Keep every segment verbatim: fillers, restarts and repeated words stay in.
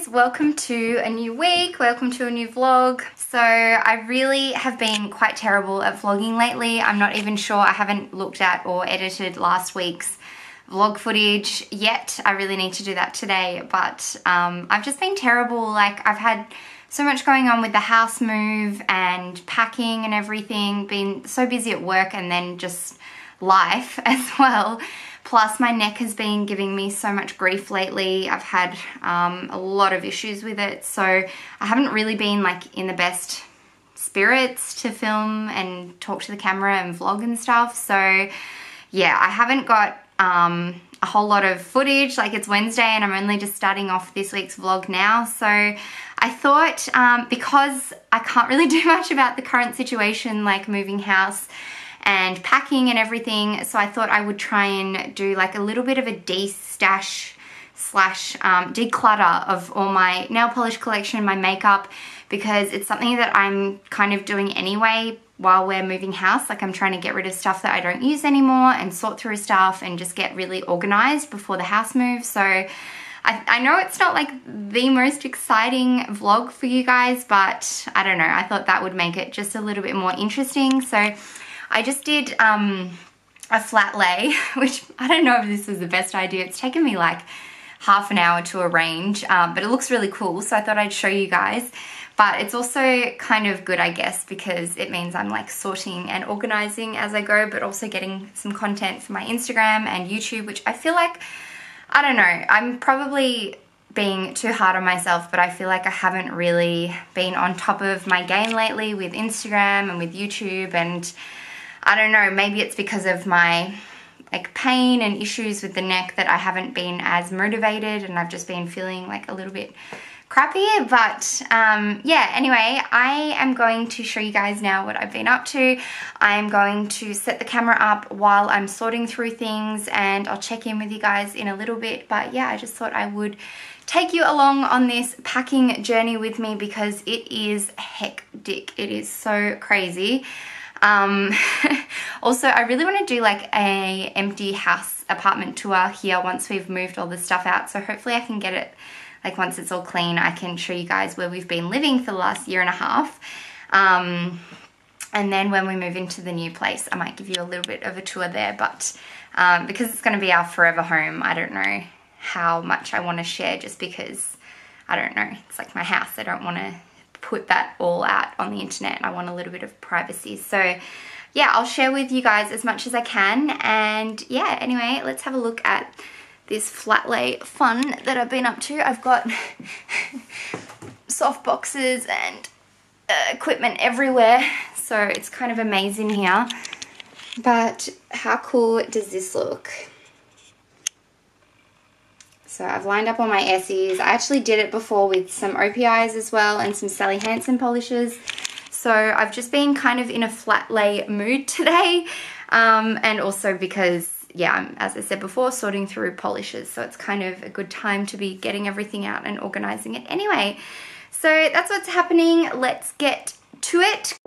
guys, welcome to a new week, welcome to a new vlog. So I really have been quite terrible at vlogging lately. I'm not even sure, I haven't looked at or edited last week's vlog footage yet. I really need to do that today, but um, I've just been terrible. Like, I've had so much going on with the house move and packing and everything, been so busy at work and then just life as well. Plus my neck has been giving me so much grief lately. I've had um, a lot of issues with it. So I haven't really been like in the best spirits to film and talk to the camera and vlog and stuff. So yeah, I haven't got um, a whole lot of footage. Like, it's Wednesday and I'm only just starting off this week's vlog now. So I thought um, because I can't really do much about the current situation, like moving house and packing and everything, so I thought I would try and do like a little bit of a de-stash slash um, declutter of all my nail polish collection, my makeup, because it's something that I'm kind of doing anyway while we're moving house. Like, I'm trying to get rid of stuff that I don't use anymore and sort through stuff and just get really organized before the house move. So I, I know it's not like the most exciting vlog for you guys, but I don't know, I thought that would make it just a little bit more interesting. So I just did um, a flat lay, which I don't know if this was the best idea. It's taken me like half an hour to arrange, um, but it looks really cool, so I thought I'd show you guys. But it's also kind of good, I guess, because it means I'm like sorting and organizing as I go, but also getting some content for my Instagram and YouTube, which I feel like, I don't know, I'm probably being too hard on myself, but I feel like I haven't really been on top of my game lately with Instagram and with YouTube, and I don't know, maybe it's because of my like pain and issues with the neck that I haven't been as motivated, and I've just been feeling like a little bit crappy. But um, yeah, anyway, I am going to show you guys now what I've been up to. I am going to set the camera up while I'm sorting through things, and I'll check in with you guys in a little bit. But yeah, I just thought I would take you along on this packing journey with me, because it is hectic. It is so crazy. Um, also, I really want to do like a empty house apartment tour here once we've moved all this stuff out. So hopefully I can get it, like once it's all clean, I can show you guys where we've been living for the last year and a half. Um, and then when we move into the new place, I might give you a little bit of a tour there. But um, because it's going to be our forever home, I don't know how much I want to share, just because, I don't know, it's like my house. I don't want to put that all out on the internet. I want a little bit of privacy. So yeah, I'll share with you guys as much as I can. And yeah, anyway, let's have a look at this flat lay fun that I've been up to. I've got soft boxes and uh, equipment everywhere, so it's kind of amazing here. But how cool does this look? So I've lined up all my Essies. I actually did it before with some O P Is as well and some Sally Hansen polishes. So I've just been kind of in a flat lay mood today. Um, and also because, yeah, I'm, as I said before, sorting through polishes. So it's kind of a good time to be getting everything out and organizing it anyway. So that's what's happening. Let's get to it.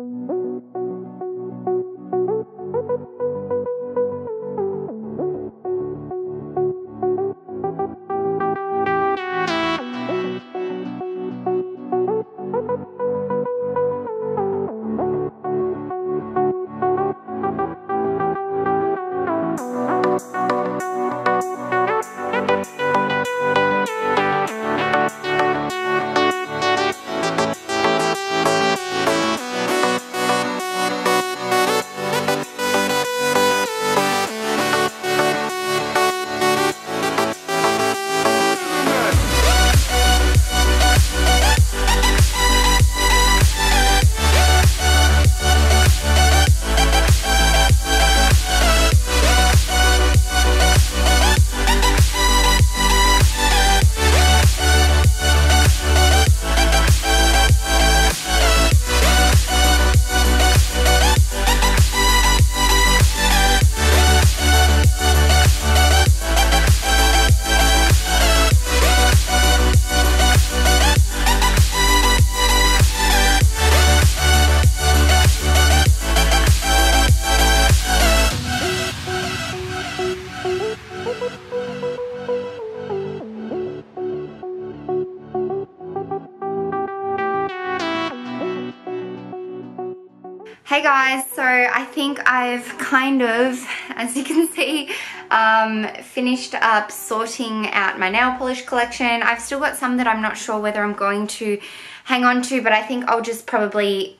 Hey guys, so I think I've kind of, as you can see, um, finished up sorting out my nail polish collection. I've still got some that I'm not sure whether I'm going to hang on to, but I think I'll just probably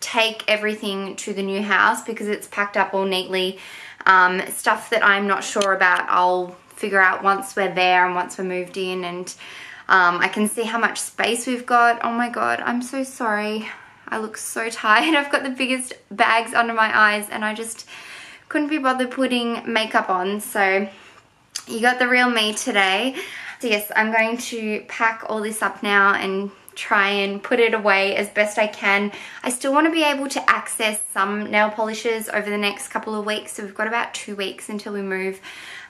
take everything to the new house because it's packed up all neatly. Um, stuff that I'm not sure about, I'll figure out once we're there and once we're moved in, and um, I can see how much space we've got. Oh my god, I'm so sorry. I look so tired. I've got the biggest bags under my eyes and I just couldn't be bothered putting makeup on. So you got the real me today. So yes, I'm going to pack all this up now and try and put it away as best I can. I still want to be able to access some nail polishes over the next couple of weeks. So we've got about two weeks until we move.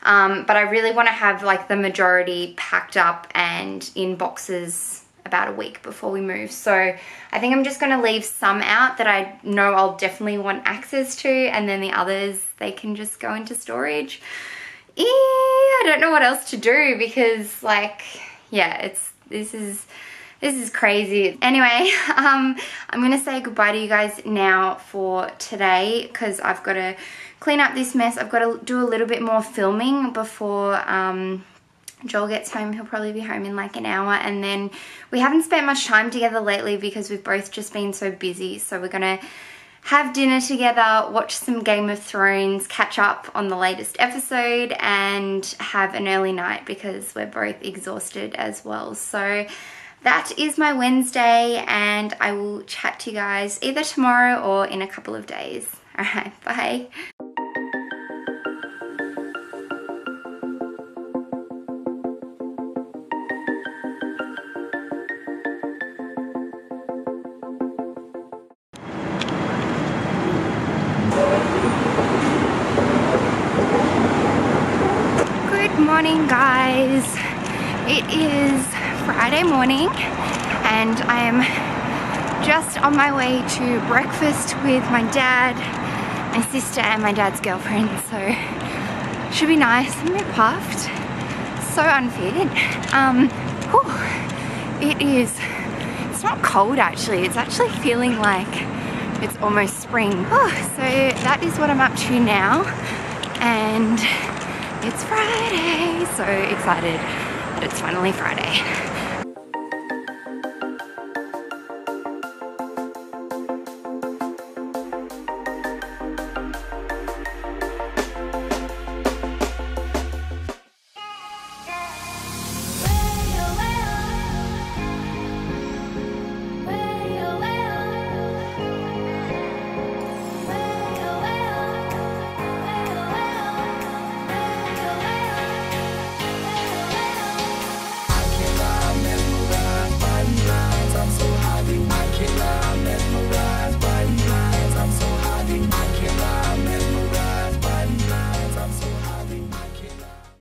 Um, but I really want to have like the majority packed up and in boxes about a week before we move. So I think I'm just going to leave some out that I know I'll definitely want access to, and then the others, they can just go into storage. Eee, I don't know what else to do because like, yeah, it's this is this is crazy. Anyway, um, I'm going to say goodbye to you guys now for today because I've got to clean up this mess. I've got to do a little bit more filming before um Joel gets home. He'll probably be home in like an hour, and then we haven't spent much time together lately because we've both just been so busy. So we're gonna have dinner together, watch some Game of Thrones, catch up on the latest episode, and have an early night because we're both exhausted as well. So that is my Wednesday, and I will chat to you guys either tomorrow or in a couple of days. All right, bye. Morning guys, it is Friday morning and I am just on my way to breakfast with my dad, my sister and my dad's girlfriend, so should be nice. I'm a bit puffed, so unfit. Um, whew, it is, it's not cold actually, it's actually feeling like it's almost spring. Whew, so that is what I'm up to now, and it's Friday, so excited that it's finally Friday.